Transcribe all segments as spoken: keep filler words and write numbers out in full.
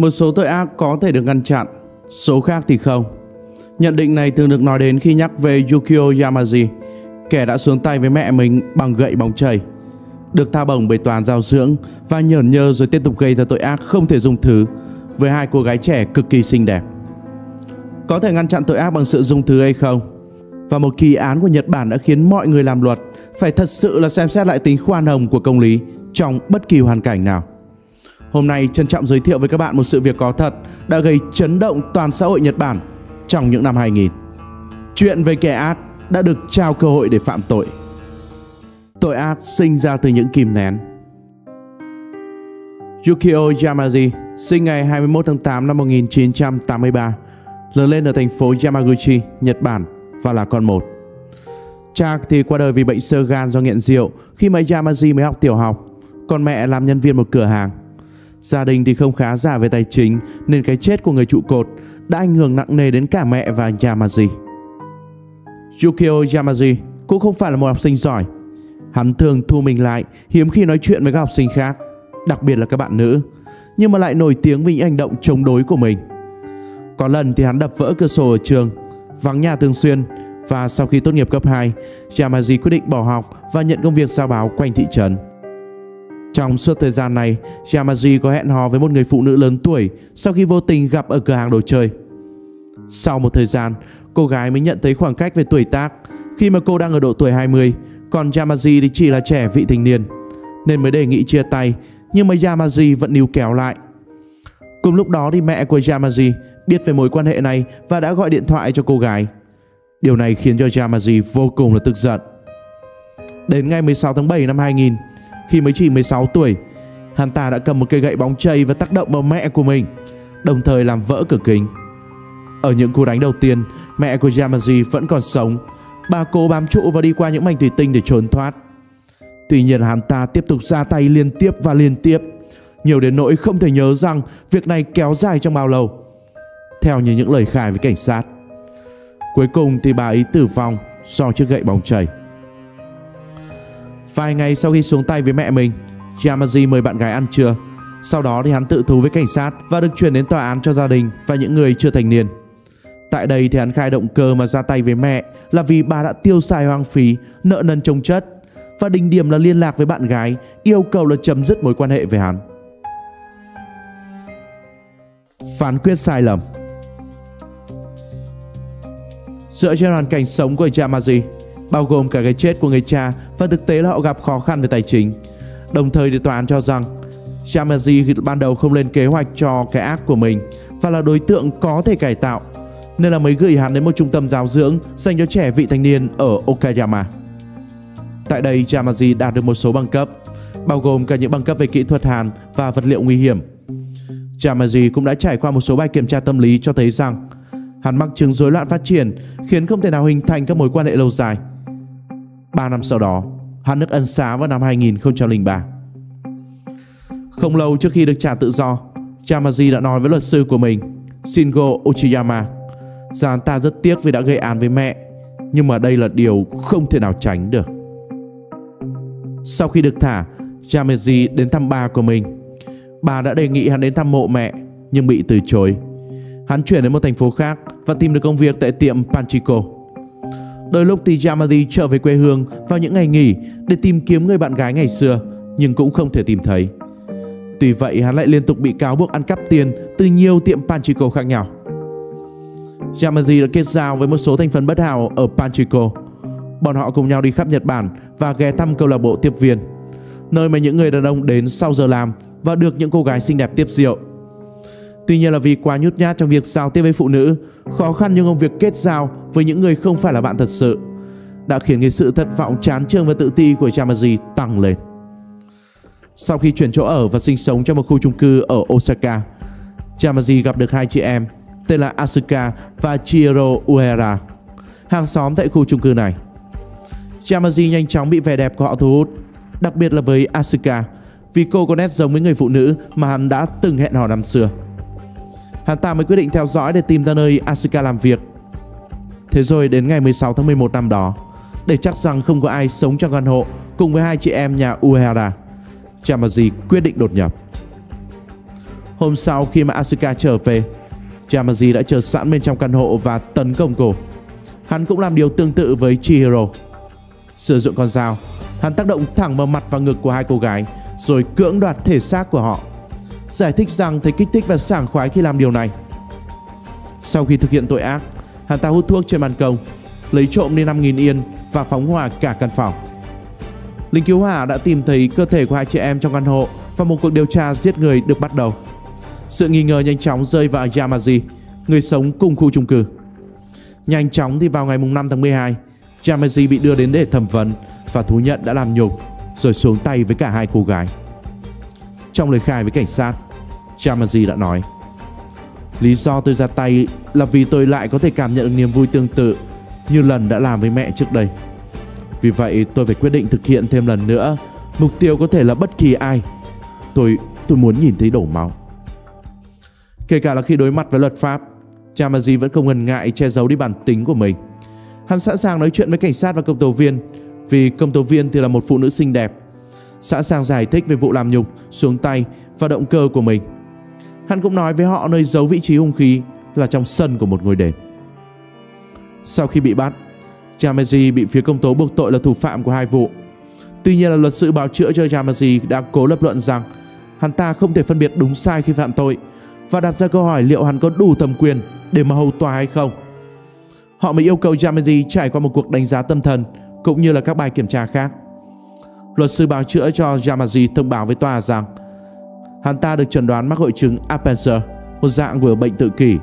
một số tội ác có thể được ngăn chặn, số khác thì không. Nhận định này thường được nói đến khi nhắc về Yukio Yamaji, kẻ đã xuống tay với mẹ mình bằng gậy bóng chày, được tha bổng bởi toàn giao dưỡng và nhởn nhơ rồi tiếp tục gây ra tội ác không thể dung thứ với hai cô gái trẻ cực kỳ xinh đẹp. Có thể ngăn chặn tội ác bằng sự dung thứ hay không? Và một kỳ án của Nhật Bản đã khiến mọi người làm luật phải thật sự là xem xét lại tính khoan hồng của công lý trong bất kỳ hoàn cảnh nào. Hôm nay trân trọng giới thiệu với các bạn một sự việc có thật đã gây chấn động toàn xã hội Nhật Bản trong những năm hai nghìn. Chuyện về kẻ ác đã được trao cơ hội để phạm tội. Tội ác sinh ra từ những kìm nén. Yukio Yamaji sinh ngày hai mươi mốt tháng tám năm một nghìn chín trăm tám mươi ba, lớn lên ở thành phố Yamaguchi, Nhật Bản và là con một. Cha thì qua đời vì bệnh xơ gan do nghiện rượu khi mà Yamaji mới học tiểu học, còn mẹ làm nhân viên một cửa hàng. Gia đình thì không khá giả về tài chính nên cái chết của người trụ cột đã ảnh hưởng nặng nề đến cả mẹ và Yamaji. Yukio Yamaji cũng không phải là một học sinh giỏi. Hắn thường thu mình lại, hiếm khi nói chuyện với các học sinh khác, đặc biệt là các bạn nữ, nhưng mà lại nổi tiếng vì những hành động chống đối của mình. Có lần thì hắn đập vỡ cửa sổ ở trường, vắng nhà thường xuyên, và sau khi tốt nghiệp cấp hai, Yamaji quyết định bỏ học và nhận công việc giao báo quanh thị trấn. Trong suốt thời gian này, Yamaji có hẹn hò với một người phụ nữ lớn tuổi sau khi vô tình gặp ở cửa hàng đồ chơi. Sau một thời gian, cô gái mới nhận thấy khoảng cách về tuổi tác khi mà cô đang ở độ tuổi hai mươi, còn Yamaji thì chỉ là trẻ vị thành niên, nên mới đề nghị chia tay, nhưng mà Yamaji vẫn níu kéo lại. Cùng lúc đó thì mẹ của Yamaji biết về mối quan hệ này và đã gọi điện thoại cho cô gái. Điều này khiến cho Yamaji vô cùng là tức giận. Đến ngày mười sáu tháng bảy năm hai nghìn, khi mới chỉ mười sáu tuổi, hắn ta đã cầm một cây gậy bóng chày và tác động vào mẹ của mình, đồng thời làm vỡ cửa kính. Ở những cú đánh đầu tiên, mẹ của Yamaji vẫn còn sống. Bà cố bám trụ và đi qua những mảnh thủy tinh để trốn thoát. Tuy nhiên hắn ta tiếp tục ra tay liên tiếp và liên tiếp, nhiều đến nỗi không thể nhớ rằng việc này kéo dài trong bao lâu, theo như những lời khai với cảnh sát. Cuối cùng thì bà ấy tử vong do chiếc gậy bóng chày. Vài ngày sau khi xuống tay với mẹ mình, Yamaji mời bạn gái ăn trưa. Sau đó thì hắn tự thú với cảnh sát và được chuyển đến tòa án cho gia đình và những người chưa thành niên. Tại đây thì hắn khai động cơ mà ra tay với mẹ là vì bà đã tiêu xài hoang phí, nợ nần chồng chất, và đỉnh điểm là liên lạc với bạn gái yêu cầu là chấm dứt mối quan hệ với hắn. Phán quyết sai lầm. Dựa trên hoàn cảnh sống của Yamaji, bao gồm cả cái chết của người cha và thực tế là họ gặp khó khăn về tài chính, đồng thời thì tòa án cho rằng Yamaji ban đầu không lên kế hoạch cho cái ác của mình và là đối tượng có thể cải tạo, nên là mới gửi hắn đến một trung tâm giáo dưỡng dành cho trẻ vị thành niên ở Okayama. Tại đây, Yamaji đạt được một số bằng cấp, bao gồm cả những bằng cấp về kỹ thuật hàn và vật liệu nguy hiểm. Yamaji cũng đã trải qua một số bài kiểm tra tâm lý cho thấy rằng hắn mắc chứng rối loạn phát triển, khiến không thể nào hình thành các mối quan hệ lâu dài. ba năm sau đó, hắn được ân xá vào năm hai nghìn không trăm lẻ ba. Không lâu trước khi được trả tự do, Yamaji đã nói với luật sư của mình, Shingo Uchiyama, rằng hắn ta rất tiếc vì đã gây án với mẹ, nhưng mà đây là điều không thể nào tránh được. Sau khi được thả, Yamaji đến thăm bà của mình. Bà đã đề nghị hắn đến thăm mộ mẹ nhưng bị từ chối. Hắn chuyển đến một thành phố khác và tìm được công việc tại tiệm Panchiko. Đôi lúc thì Yamaji trở về quê hương vào những ngày nghỉ để tìm kiếm người bạn gái ngày xưa, nhưng cũng không thể tìm thấy. Tuy vậy hắn lại liên tục bị cáo buộc ăn cắp tiền từ nhiều tiệm Panchiko khác nhau. Yamaji đã kết giao với một số thành phần bất hảo ở Panchiko. Bọn họ cùng nhau đi khắp Nhật Bản và ghé thăm câu lạc bộ tiếp viên, nơi mà những người đàn ông đến sau giờ làm và được những cô gái xinh đẹp tiếp rượu. Tuy nhiên là vì quá nhút nhát trong việc giao tiếp với phụ nữ, khó khăn trong công việc kết giao với những người không phải là bạn thật sự, đã khiến cái sự thất vọng chán chường và tự ti của Yamaji tăng lên. Sau khi chuyển chỗ ở và sinh sống trong một khu chung cư ở Osaka, Yamaji gặp được hai chị em tên là Asuka và Chihiro Uehara, hàng xóm tại khu chung cư này. Yamaji nhanh chóng bị vẻ đẹp của họ thu hút, đặc biệt là với Asuka, vì cô có nét giống với người phụ nữ mà hắn đã từng hẹn hò năm xưa. Hắn ta mới quyết định theo dõi để tìm ra nơi Asuka làm việc. Thế rồi đến ngày mười sáu tháng mười một năm đó, để chắc rằng không có ai sống trong căn hộ cùng với hai chị em nhà Uehara, Yamaji quyết định đột nhập. Hôm sau khi mà Asuka trở về, Yamaji đã chờ sẵn bên trong căn hộ và tấn công cô. Hắn cũng làm điều tương tự với Chihiro. Sử dụng con dao, hắn tác động thẳng vào mặt và ngực của hai cô gái rồi cưỡng đoạt thể xác của họ, giải thích rằng thấy kích thích và sảng khoái khi làm điều này. Sau khi thực hiện tội ác, hắn ta hút thuốc trên ban công, lấy trộm đi năm nghìn yên và phóng hỏa cả căn phòng. Lính cứu hỏa đã tìm thấy cơ thể của hai chị em trong căn hộ và một cuộc điều tra giết người được bắt đầu. Sự nghi ngờ nhanh chóng rơi vào Yamaji, người sống cùng khu chung cư. Nhanh chóng thì vào ngày năm tháng mười hai, Yamaji bị đưa đến để thẩm vấn và thú nhận đã làm nhục rồi xuống tay với cả hai cô gái. Trong lời khai với cảnh sát, Yamaji đã nói: "Lý do tôi ra tay là vì tôi lại có thể cảm nhận được niềm vui tương tự như lần đã làm với mẹ trước đây. Vì vậy tôi phải quyết định thực hiện thêm lần nữa. Mục tiêu có thể là bất kỳ ai. Tôi tôi muốn nhìn thấy đổ máu." Kể cả là khi đối mặt với luật pháp, Yamaji vẫn không ngần ngại che giấu đi bản tính của mình. Hắn sẵn sàng nói chuyện với cảnh sát và công tố viên, vì công tố viên thì là một phụ nữ xinh đẹp, sẵn sàng giải thích về vụ làm nhục, xuống tay và động cơ của mình. Hắn cũng nói với họ nơi giấu vị trí hung khí là trong sân của một ngôi đền. Sau khi bị bắt, Yamaji bị phía công tố buộc tội là thủ phạm của hai vụ. Tuy nhiên là luật sư bào chữa cho Yamaji đã cố lập luận rằng hắn ta không thể phân biệt đúng sai khi phạm tội và đặt ra câu hỏi liệu hắn có đủ thẩm quyền để mà hầu tòa hay không. Họ mới yêu cầu Yamaji trải qua một cuộc đánh giá tâm thần cũng như là các bài kiểm tra khác. Luật sư bào chữa cho Yamaji thông báo với tòa rằng hắn ta được chẩn đoán mắc hội chứng Appenzer, một dạng của bệnh tự kỷ,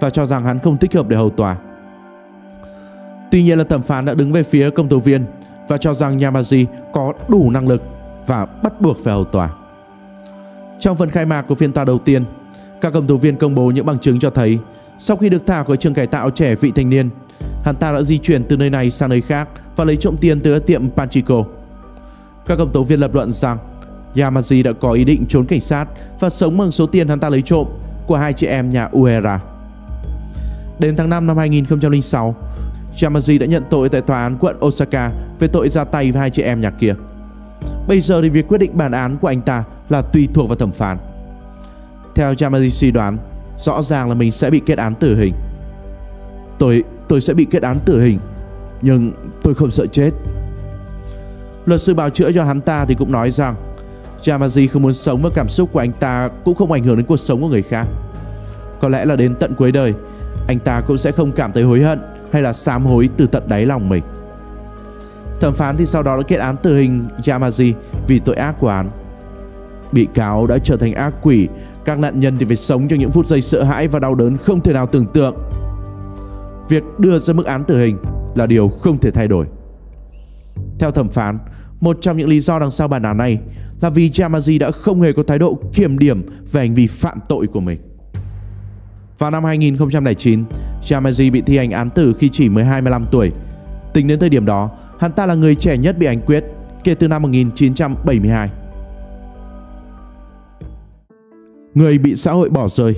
và cho rằng hắn không thích hợp để hầu tòa. Tuy nhiên là thẩm phán đã đứng về phía công tố viên và cho rằng Yamaji có đủ năng lực và bắt buộc phải hầu tòa. Trong phần khai mạc của phiên tòa đầu tiên, các công tố viên công bố những bằng chứng cho thấy sau khi được thả khỏi trường cải tạo trẻ vị thành niên, hắn ta đã di chuyển từ nơi này sang nơi khác và lấy trộm tiền từ các tiệm Panchiko. Các công tố viên lập luận rằng Yamaji đã có ý định trốn cảnh sát và sống bằng số tiền hắn ta lấy trộm của hai chị em nhà Uehara. Đến tháng năm năm hai nghìn không trăm lẻ sáu, Yamaji đã nhận tội tại tòa án quận Osaka về tội ra tay với hai chị em nhà kia. Bây giờ thì việc quyết định bản án của anh ta là tùy thuộc vào thẩm phán. Theo Yamaji suy đoán, rõ ràng là mình sẽ bị kết án tử hình. Tôi, tôi sẽ bị kết án tử hình, nhưng tôi không sợ chết. Luật sư bào chữa cho hắn ta thì cũng nói rằng Yamaji không muốn sống và cảm xúc của anh ta cũng không ảnh hưởng đến cuộc sống của người khác. Có lẽ là đến tận cuối đời, anh ta cũng sẽ không cảm thấy hối hận hay là sám hối từ tận đáy lòng mình. Thẩm phán thì sau đó đã kết án tử hình Yamaji vì tội ác của hắn. Bị cáo đã trở thành ác quỷ, các nạn nhân thì phải sống trong những phút giây sợ hãi và đau đớn không thể nào tưởng tượng. Việc đưa ra mức án tử hình là điều không thể thay đổi. Theo thẩm phán, một trong những lý do đằng sau bản án này là vì Yamaji đã không hề có thái độ kiểm điểm về hành vi phạm tội của mình. Vào năm hai nghìn không trăm lẻ chín, Yamaji bị thi hành án tử khi chỉ mới hai mươi lăm tuổi. Tính đến thời điểm đó, hắn ta là người trẻ nhất bị hành quyết kể từ năm một nghìn chín trăm bảy mươi hai. Người bị xã hội bỏ rơi.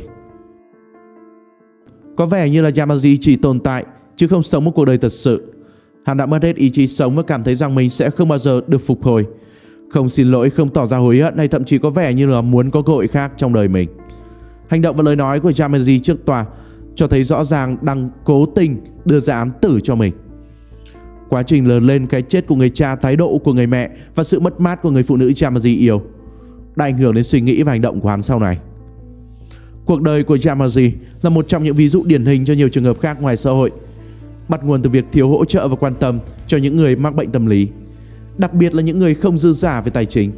Có vẻ như là Yamaji chỉ tồn tại chứ không sống một cuộc đời thật sự. Hắn đã mất hết ý chí sống và cảm thấy rằng mình sẽ không bao giờ được phục hồi. Không xin lỗi, không tỏ ra hối hận hay thậm chí có vẻ như là muốn có cơ hội khác trong đời mình. Hành động và lời nói của Yamaji trước tòa cho thấy rõ ràng đang cố tình đưa ra án tử cho mình. Quá trình lớn lên, cái chết của người cha, thái độ của người mẹ và sự mất mát của người phụ nữ Yamaji yêu đã ảnh hưởng đến suy nghĩ và hành động của hắn sau này. Cuộc đời của Yamaji là một trong những ví dụ điển hình cho nhiều trường hợp khác ngoài xã hội, bắt nguồn từ việc thiếu hỗ trợ và quan tâm cho những người mắc bệnh tâm lý, đặc biệt là những người không dư giả về tài chính.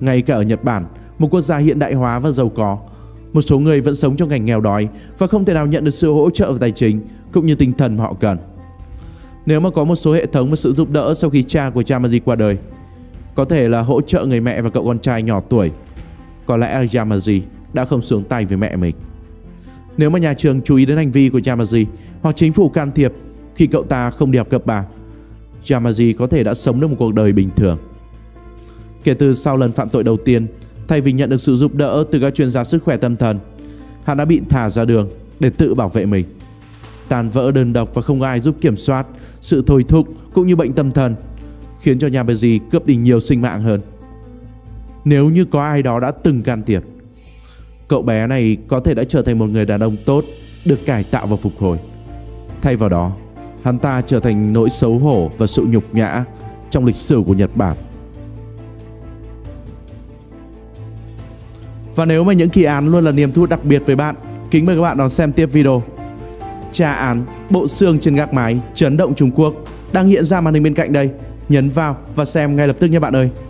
Ngay cả ở Nhật Bản, một quốc gia hiện đại hóa và giàu có, một số người vẫn sống trong cảnh nghèo đói và không thể nào nhận được sự hỗ trợ về tài chính cũng như tinh thần họ cần. Nếu mà có một số hệ thống và sự giúp đỡ sau khi cha của Yamaji qua đời, có thể là hỗ trợ người mẹ và cậu con trai nhỏ tuổi, có lẽ Yamaji đã không xuống tay với mẹ mình. Nếu mà nhà trường chú ý đến hành vi của Yamaji hoặc chính phủ can thiệp khi cậu ta không đi học cấp ba, Yamaji có thể đã sống được một cuộc đời bình thường. Kể từ sau lần phạm tội đầu tiên, thay vì nhận được sự giúp đỡ từ các chuyên gia sức khỏe tâm thần, hắn đã bị thả ra đường để tự bảo vệ mình. Tàn vỡ đơn độc và không ai giúp kiểm soát sự thôi thúc cũng như bệnh tâm thần khiến cho Yamaji cướp đi nhiều sinh mạng hơn nếu như có ai đó đã từng can thiệp. cậu bé này có thể đã trở thành một người đàn ông tốt, được cải tạo và phục hồi. Thay vào đó, hắn ta trở thành nỗi xấu hổ và sự nhục nhã trong lịch sử của Nhật Bản. Và nếu mà những kỳ án luôn là niềm thu hút đặc biệt với bạn, kính mời các bạn đón xem tiếp video. Tra án bộ xương trên gác mái chấn động Trung Quốc đang hiện ra màn hình bên cạnh đây. Nhấn vào và xem ngay lập tức nha bạn ơi.